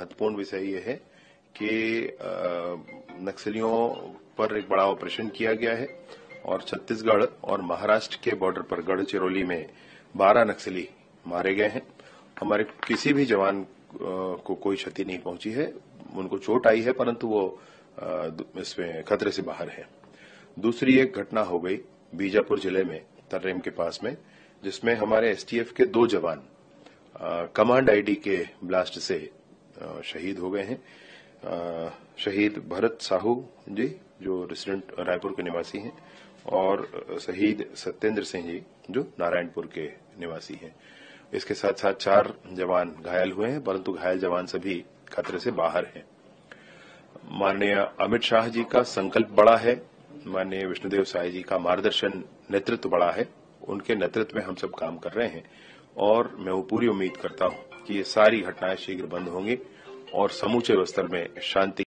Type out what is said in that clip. महत्वपूर्ण विषय यह है कि नक्सलियों पर एक बड़ा ऑपरेशन किया गया है और छत्तीसगढ़ और महाराष्ट्र के बॉर्डर पर गढ़चिरौली में 12 नक्सली मारे गए हैं। हमारे किसी भी जवान को कोई क्षति नहीं पहुंची है, उनको चोट आई है परंतु वो इसमें खतरे से बाहर है। दूसरी एक घटना हो गई बीजापुर जिले में तर्रेम के पास में, जिसमें हमारे एसटीएफ के 2 जवान कमांड आईडी के ब्लास्ट से शहीद हो गए हैं। शहीद भरत साहू जी जो रेसिडेंट रायपुर के निवासी हैं और शहीद सत्येंद्र सिंह जी जो नारायणपुर के निवासी हैं। इसके साथ साथ 4 जवान घायल हुए हैं परंतु घायल जवान सभी खतरे से बाहर हैं। माननीय अमित शाह जी का संकल्प बड़ा है, माननीय विष्णु देव साई जी का मार्गदर्शन नेतृत्व बड़ा है, उनके नेतृत्व में हम सब काम कर रहे हैं और मैं पूरी उम्मीद करता हूं कि ये सारी घटनाएं शीघ्र बंद होंगी और समूचे बस्तर में शांति